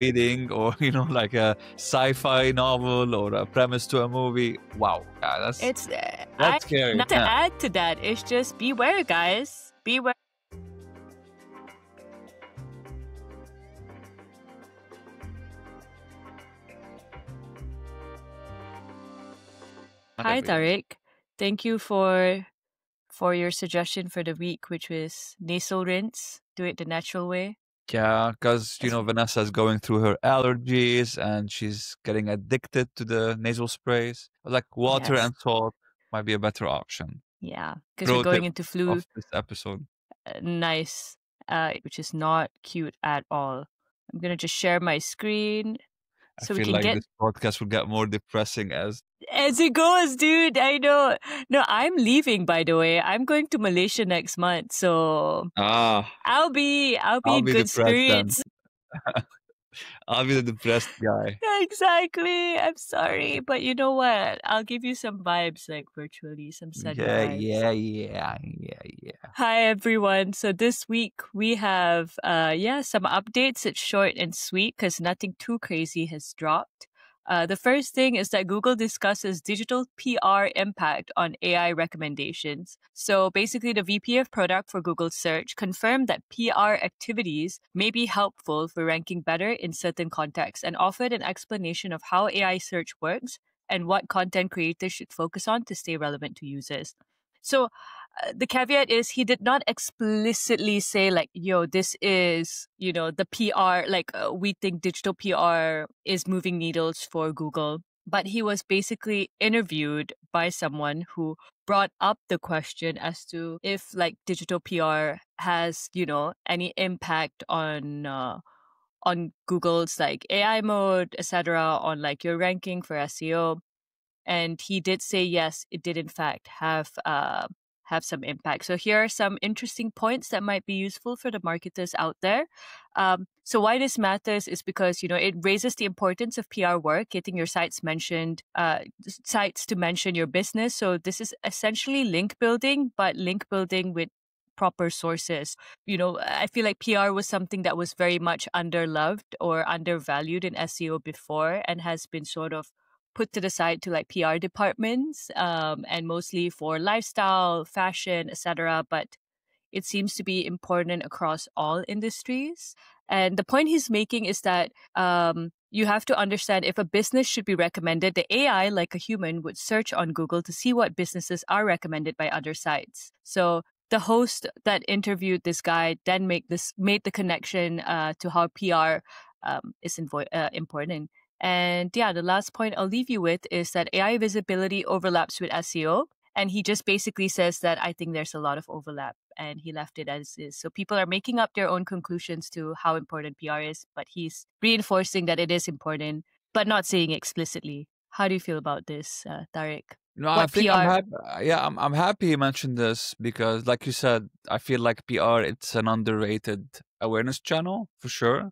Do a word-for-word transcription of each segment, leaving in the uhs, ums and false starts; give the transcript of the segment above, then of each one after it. reading or, you know, like a sci-fi novel or a premise to a movie. Wow. Yeah, that's, it's, uh, that's I, scary. Not yeah. to add to that, it's just beware, guys. Beware. Hi, Tarek. Thank you for for your suggestion for the week, which was nasal rinse. Do it the natural way. Yeah, because, you know, Vanessa's going through her allergies and she's getting addicted to the nasal sprays. Like water yes. and salt might be a better option. Yeah, because we're going into flu. Of this episode. Uh, nice, uh, which is not cute at all. I'm going to just share my screen. I so feel we can like get... this podcast will get more depressing as... As it goes, dude. I know. No, I'm leaving, by the way. I'm going to Malaysia next month, so ah, I'll be I'll be I'll in be good spirits. I'll be the depressed guy. Exactly. I'm sorry, but you know what? I'll give you some vibes, like virtually, some sad yeah, vibes. Yeah, yeah, yeah, yeah. Hi, everyone. So this week we have, uh, yeah, some updates. It's short and sweet because nothing too crazy has dropped. Uh, the first thing is that Google discusses digital P R impact on A I recommendations. So basically, the V P of product for Google Search confirmed that P R activities may be helpful for ranking better in certain contexts and offered an explanation of how A I search works and what content creators should focus on to stay relevant to users. So uh, the caveat is he did not explicitly say like, yo, this is, you know, the P R, like uh, we think digital P R is moving needles for Google. But he was basically interviewed by someone who brought up the question as to if like digital P R has, you know, any impact on uh, on Google's like A I mode, et cetera, on like your ranking for S E O. And he did say, yes, it did, in fact, have uh, have some impact. So here are some interesting points that might be useful for the marketers out there. Um, so why this matters is because, you know, it raises the importance of P R work, getting your sites mentioned, uh, sites to mention your business. So this is essentially link building, but link building with proper sources. You know, I feel like P R was something that was very much underloved or undervalued in S E O before and has been sort of put to the side to like P R departments um, and mostly for lifestyle, fashion, et cetera. But it seems to be important across all industries. And the point he's making is that um, you have to understand if a business should be recommended, the A I, like a human, would search on Google to see what businesses are recommended by other sites. So the host that interviewed this guy then make this made the connection uh, to how P R um, is uh, important. And yeah, the last point I'll leave you with is that A I visibility overlaps with S E O. And he just basically says that I think there's a lot of overlap and he left it as is. So people are making up their own conclusions to how important P R is, but he's reinforcing that it is important, but not saying explicitly. How do you feel about this, uh, Tarek? No, what I think P R? I'm happy. Yeah, I'm, I'm happy you mentioned this because like you said, I feel like P R, it's an underrated awareness channel for sure.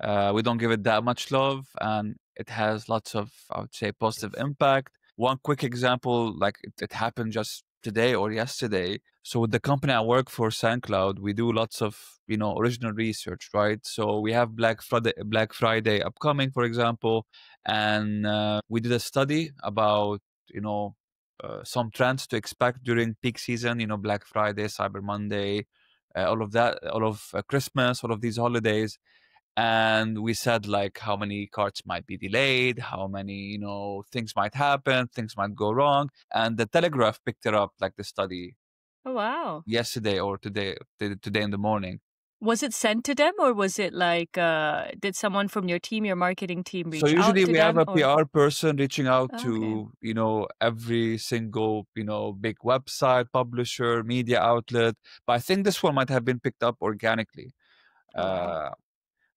Uh, we don't give it that much love and it has lots of, I would say, positive impact. One quick example, like it, it happened just today or yesterday. So with the company I work for, SoundCloud, we do lots of, you know, original research, right? So we have Black Friday, Black Friday upcoming, for example, and uh, we did a study about, you know, uh, some trends to expect during peak season, you know, Black Friday, Cyber Monday, uh, all of that, all of uh, Christmas, all of these holidays. And we said like how many carts might be delayed, how many, you know, things might happen, things might go wrong. And the Telegraph picked it up, like the study. Oh, wow. Yesterday or today, today in the morning. Was it sent to them or was it like, uh, did someone from your team, your marketing team reach out to them? So usually we have a P R person reaching out to, you know, every single, you know, big website, publisher, media outlet. But I think this one might have been picked up organically. Uh,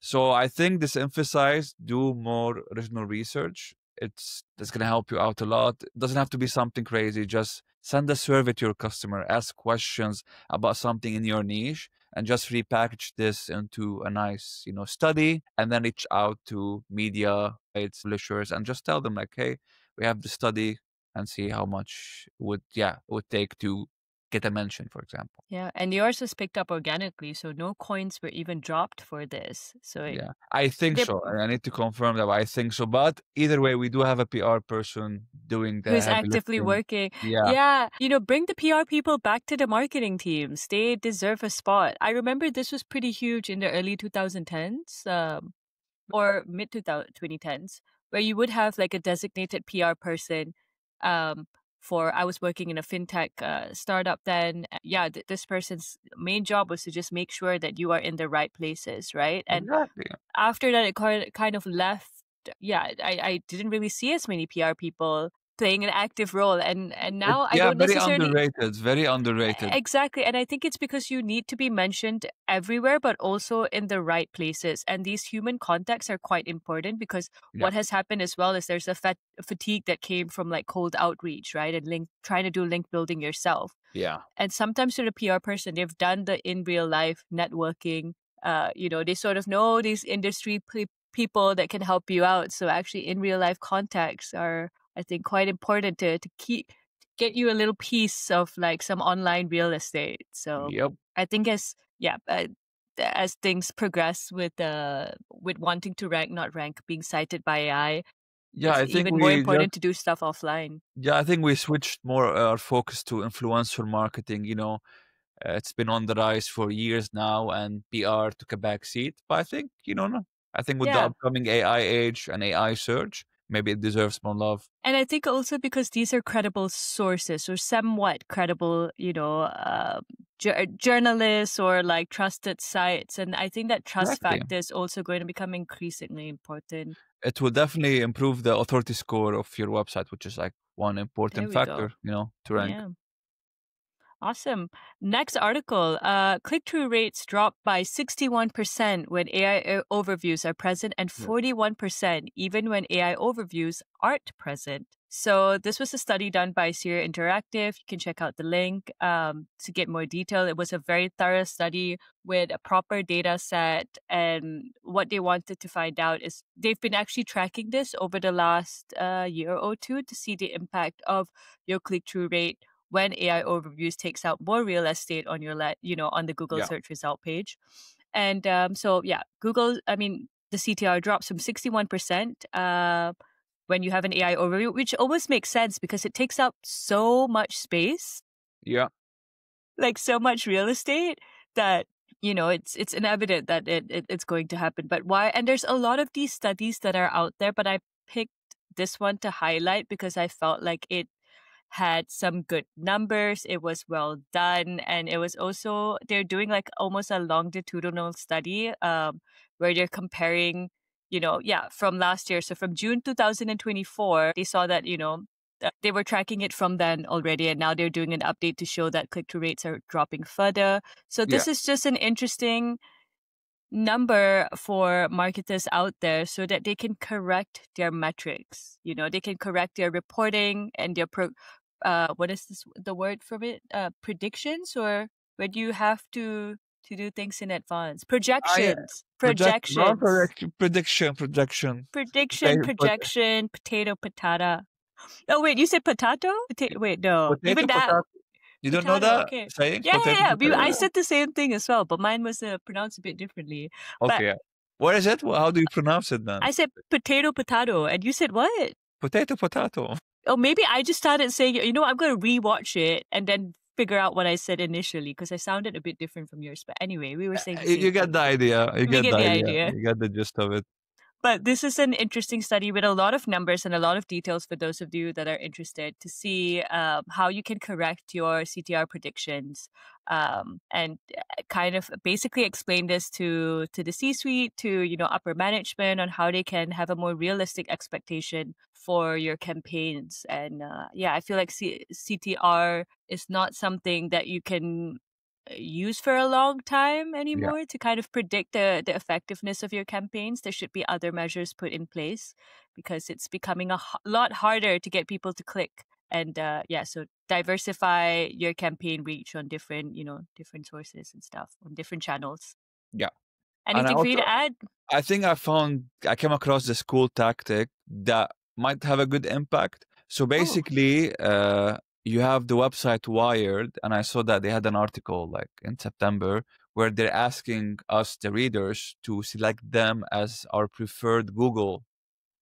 So I think this emphasized, do more original research. It's that's going to help you out a lot. It doesn't have to be something crazy. Just send a survey to your customer, ask questions about something in your niche and just repackage this into a nice, you know, study and then reach out to media, its publishers and just tell them like, hey, we have the study and see how much it would, yeah, it would take to get a mention, for example. Yeah, and yours was picked up organically, so no coins were even dropped for this. So it, yeah, I think they, so. I need to confirm that. I think so, but either way, we do have a P R person doing that. Who's actively lifting. working. Yeah. yeah, you know, bring the P R people back to the marketing teams. They deserve a spot. I remember this was pretty huge in the early two thousand tens um, or mid twenty tens, where you would have like a designated P R person. Um, for I was working in a fintech uh, startup then. Yeah, th this person's main job was to just make sure that you are in the right places, right? And exactly. after that, it kind of left. Yeah, I, I didn't really see as many P R people playing an active role. And, and now it's, I yeah, don't very necessarily... underrated, very underrated. Exactly. And I think it's because you need to be mentioned everywhere, but also in the right places. And these human contacts are quite important because yeah. what has happened as well is there's a fat fatigue that came from like cold outreach, right? And link trying to do link building yourself. Yeah. And sometimes to the P R person, they've done the in real life networking. Uh, you know, they sort of know these industry pe people that can help you out. So actually in real life contacts are... I think quite important to to keep get you a little piece of like some online real estate. So yep. I think as yeah uh, as things progress with uh with wanting to rank, not rank, being cited by A I, yeah, it's I think even we, more important yeah, to do stuff offline. Yeah, I think we switched more our focus to influencer marketing. You know, uh, it's been on the rise for years now, and P R took a back seat. But I think you know, no, I think with yeah. the upcoming A I age and A I surge, maybe it deserves more love. And I think also because these are credible sources or somewhat credible, you know, uh, ju journalists or like trusted sites. And I think that trust exactly. factor is also going to become increasingly important. It will definitely improve the authority score of your website, which is like one important factor, go. you know, to rank. Yeah. Awesome. Next article, uh, click-through rates dropped by sixty-one percent when A I overviews are present and forty-one percent even when A I overviews aren't present. So this was a study done by Sierra Interactive. You can check out the link um, to get more detail. It was a very thorough study with a proper data set. And what they wanted to find out is they've been actually tracking this over the last uh, year or two to see the impact of your click-through rate when A I overviews takes out more real estate on your, you know, on the Google yeah. search result page. And um, so, yeah, Google, I mean, the C T R drops from sixty-one percent uh, when you have an A I overview, which always makes sense because it takes up so much space. Yeah. Like so much real estate that, you know, it's it's inevitable that it, it it's going to happen. But why? And there's a lot of these studies that are out there, but I picked this one to highlight because I felt like it had some good numbers, it was well done, and it was also, they're doing like almost a longitudinal study um, where they're comparing, you know, yeah, from last year. So from June two thousand twenty-four, they saw that, you know, they were tracking it from then already, and now they're doing an update to show that click-through rates are dropping further. So this yeah. is just an interesting number for marketers out there so that they can correct their metrics. You know, they can correct their reporting and their pro Uh, what is this, the word for it? Uh, predictions, or when you have to to do things in advance. Projections, I, projections, project, project, prediction, projection, prediction, potato, projection, potato, patata. Oh wait, you said potato? Pota wait, no, potato, even that. Potato. You don't potato, know that okay. saying? Yeah, potato, yeah, yeah. Potato. I said the same thing as well, but mine was uh, pronounced a bit differently. Okay. But, what is it? How do you pronounce it then? I said potato, potato, and you said what? Potato, potato. Oh, maybe I just started saying, you know, I'm going to rewatch it and then figure out what I said initially because I sounded a bit different from yours. But anyway, we were saying the same You get thing. the idea. You get, get the idea. idea. You get the gist of it. But this is an interesting study with a lot of numbers and a lot of details for those of you that are interested to see um, how you can correct your C T R predictions um, and kind of basically explain this to, to the C-suite, to, you know, upper management on how they can have a more realistic expectation for your campaigns. And uh, yeah, I feel like C CTR is not something that you can use for a long time anymore yeah. to kind of predict the, the effectiveness of your campaigns. There should be other measures put in place because it's becoming a lot harder to get people to click. And uh, yeah, so diversify your campaign reach on different, you know, different sources and stuff, on different channels. Yeah. Anything also, for you to add? I think I found, I came across this cool tactic that might have a good impact. So basically, oh. uh, you have the website Wired, and I saw that they had an article like in September where they're asking us, the readers, to select them as our preferred Google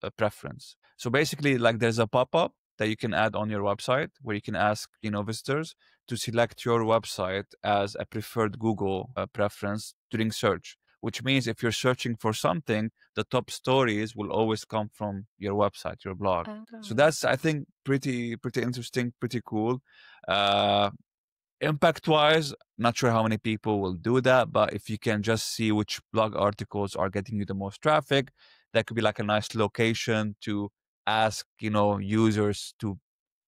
uh, preference. So basically, like, there's a pop-up that you can add on your website where you can ask, you know, visitors to select your website as a preferred Google uh, preference during search, which means if you're searching for something, the top stories will always come from your website, your blog. Okay. So that's, I think, pretty, pretty interesting, pretty cool. Uh, Impact-wise, not sure how many people will do that, but if you can just see which blog articles are getting you the most traffic, that could be like a nice location to ask, you know, users to,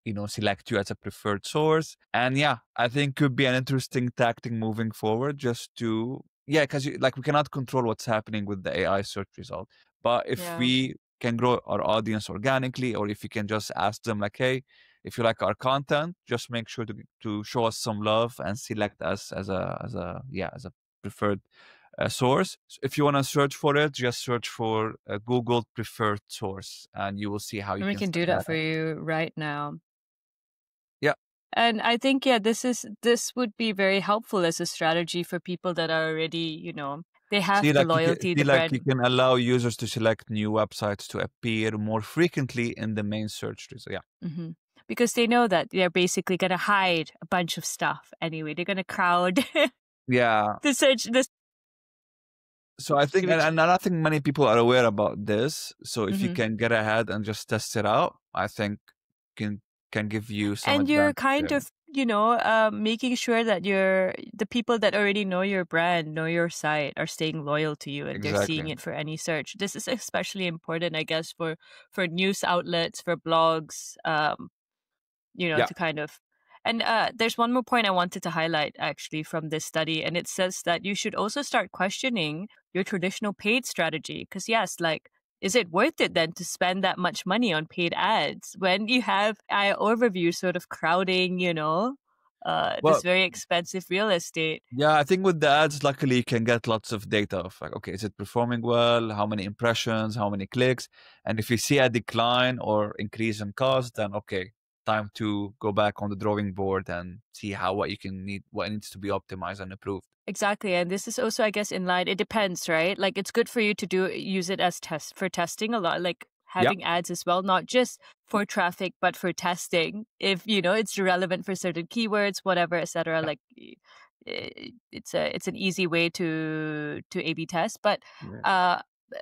you know, select you as a preferred source. And yeah, I think could be an interesting tactic moving forward, just to, yeah, because like we cannot control what's happening with the A I search result. But if yeah. we can grow our audience organically, or if you can just ask them like, hey, if you like our content, just make sure to to show us some love and select us as a as a yeah as a preferred uh, source. So if you want to search for it, just search for a Google preferred source, and you will see how you. And can we can do that, that for you right now. Yeah, and I think yeah, this is this would be very helpful as a strategy for people that are already, you know, they have see, the like loyalty. You can, the like brand. You can allow users to select new websites to appear more frequently in the main search result. Yeah. Mm-hmm. Because they know that they're basically going to hide a bunch of stuff anyway. They're going to crowd yeah. the search. The... So I think, and, and I don't think many people are aware about this. So if mm-hmm. you can get ahead and just test it out, I think can can give you some And you're kind there. of, you know, uh, making sure that you're, the people that already know your brand, know your site, are staying loyal to you, and exactly. they're seeing it for any search. This is especially important, I guess, for, for news outlets, for blogs, um, you know, yeah. to kind of, and uh, there's one more point I wanted to highlight actually from this study. And it says that you should also start questioning your traditional paid strategy. Because yes, like, is it worth it then to spend that much money on paid ads when you have I overview sort of crowding, you know, uh, well, this very expensive real estate? Yeah, I think with the ads, luckily you can get lots of data of like, okay, is it performing well? How many impressions, how many clicks? And if you see a decline or increase in cost, then okay, time to go back on the drawing board and see how what you can need, what needs to be optimized and improved. Exactly. And this is also, I guess, in line, it depends, right? Like, it's good for you to do use it as test for testing a lot, like having yeah. ads as well, not just for traffic, but for testing. If, you know, it's relevant for certain keywords, whatever, et cetera, yeah. like it's a, it's an easy way to, to A B test. But yeah. uh,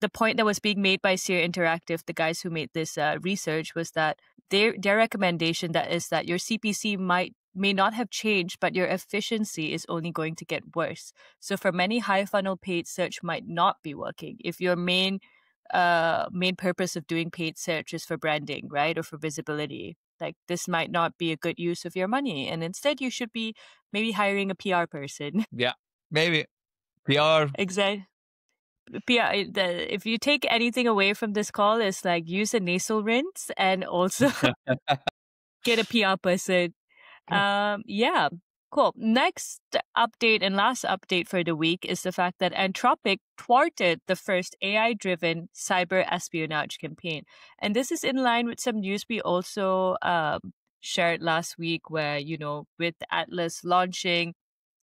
the point that was being made by Seer Interactive, the guys who made this uh, research, was that Their, their recommendation that is that your C P C might may not have changed, but your efficiency is only going to get worse. So for many, high funnel paid search might not be working if your main uh, main purpose of doing paid search is for branding, right, or for visibility. Like, this might not be a good use of your money, and instead you should be maybe hiring a P R person. Yeah, maybe P R. Exactly. P R, the, if you take anything away from this call, is like, use a nasal rinse and also get a P R person. Um, yeah, cool. Next update and last update for the week is the fact that Anthropic thwarted the first A I-driven cyber espionage campaign. And this is in line with some news we also um, shared last week where, you know, with Atlas launching,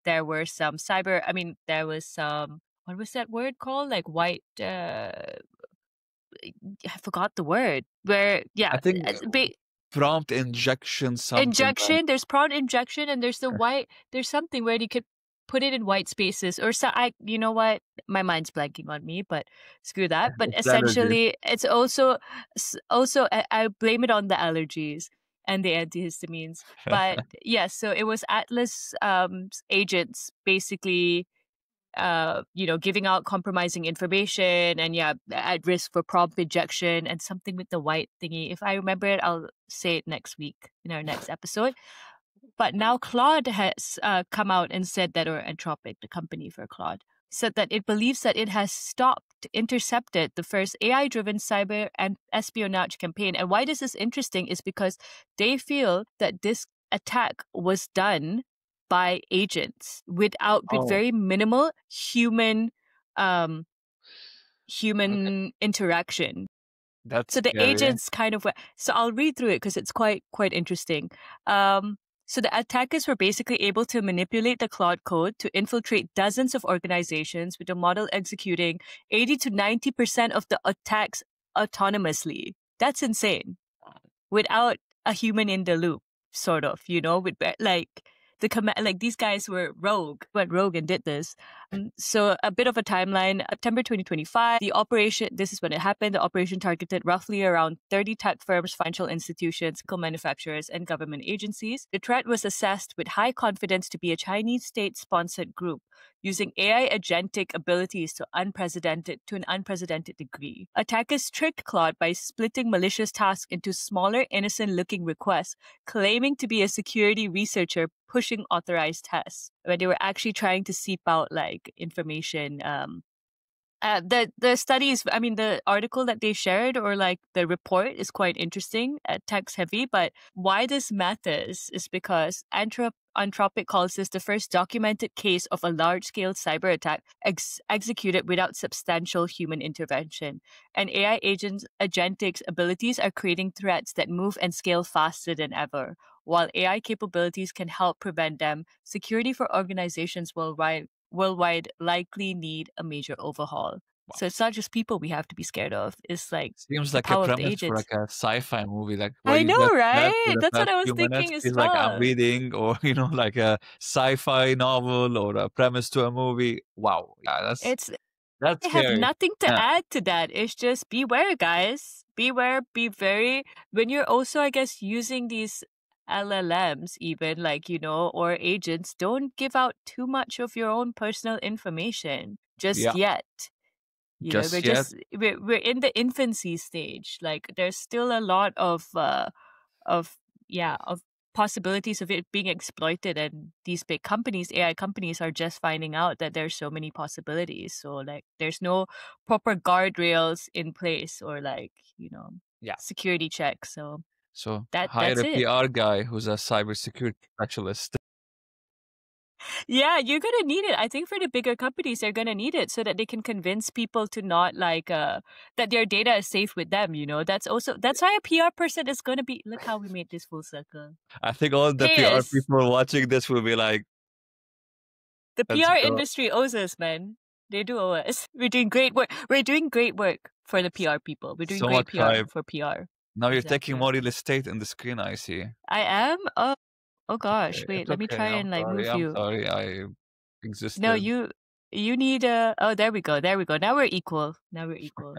there were some cyber, I mean, there was some... What was that word called? Like white, uh, I forgot the word. Where, yeah. I think prompt injection something. Injection, there's prompt injection and there's the white, there's something where you could put it in white spaces or so. I, you know what? My mind's blanking on me, but screw that. But it's essentially, allergies. it's also, also I, I blame it on the allergies and the antihistamines. But yes, yeah, so it was Atlas um, agents basically uh you know giving out compromising information and yeah at risk for prompt injection and something with the white thingy. If I remember it, I'll say it next week in our next episode. But now Claude has uh, come out and said that, or Anthropic, the company for Claude, said that it believes that it has stopped, intercepted the first A I-driven cyber and espionage campaign. And why this is interesting is because they feel that this attack was done by agents without with oh. very minimal human um human okay. interaction. That's so the scary. Agents kind of went, so I'll read through it because it's quite quite interesting. Um, so the attackers were basically able to manipulate the Claude code to infiltrate dozens of organizations with the model executing eighty to ninety percent of the attacks autonomously. That's insane. Without a human in the loop, sort of, you know, with like the command, like these guys were rogue, went rogue and did this. Um, so a bit of a timeline, September twenty twenty-five, the operation, this is when it happened. The operation targeted roughly around thirty tech firms, financial institutions, chemical manufacturers, and government agencies. The threat was assessed with high confidence to be a Chinese state-sponsored group using A I agentic abilities to unprecedented to an unprecedented degree. Attackers tricked Claude by splitting malicious tasks into smaller, innocent-looking requests, claiming to be a security researcher pushing authorized tests, where they were actually trying to seep out like information. Um, uh, the the studies, I mean, the article that they shared or like the report is quite interesting, uh, text heavy. But why this matters is because Anthrop Anthropic calls this the first documented case of a large-scale cyber attack ex executed without substantial human intervention. And A I agents' agentic's abilities are creating threats that move and scale faster than ever. While A I capabilities can help prevent them, security for organizations worldwide, worldwide likely need a major overhaul. Wow. So it's not just people we have to be scared of. It's like seems like a premise for like a sci-fi movie. Like I know, right? That's what I was thinking as well. Like I'm reading, or you know, like a sci-fi novel or a premise to a movie. Wow, yeah, that's it's. That's I scary. have nothing to yeah. add to that. It's just beware, guys. Beware. Be very when you're also, I guess, using these L L Ms, even like you know, or agents. Don't give out too much of your own personal information just yeah. yet. You just know, we're, just, we're, we're in the infancy stage. Like there's still a lot of, uh, of yeah, of possibilities of it being exploited. And these big companies, A I companies, are just finding out that there's so many possibilities. So like there's no proper guardrails in place or like, you know, yeah. security checks. So, so that, hire that's a P R it. guy who's a cybersecurity specialist. Yeah, you're going to need it. I think for the bigger companies, they're going to need it so that they can convince people to not like, uh, that their data is safe with them, you know. That's also, that's why a P R person is going to be, look how we made this full circle. I think all the yes. P R people watching this will be like. The P R go. industry owes us, man. They do owe us. We're doing great work. We're doing great work for the P R people. We're doing so great P R hype. for P R. Now you're exactly. taking more real estate in the screen, I see. I am? Oh. Oh gosh, okay, wait, let okay. me try I'm and like sorry, move I'm you. Sorry, I existed. No, you you need a, oh, there we go, there we go. Now we're equal, now we're equal.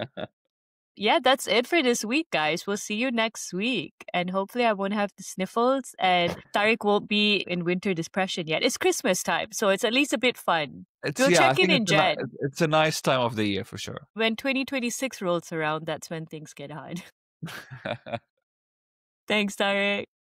Yeah, that's it for this week, guys. We'll see you next week. And hopefully I won't have the sniffles and Tarek won't be in winter depression yet. It's Christmas time, so it's at least a bit fun. It's, we'll yeah, check I in in it's Jan. A, it's a nice time of the year for sure. When twenty twenty-six rolls around, that's when things get hard. Thanks, Tarek.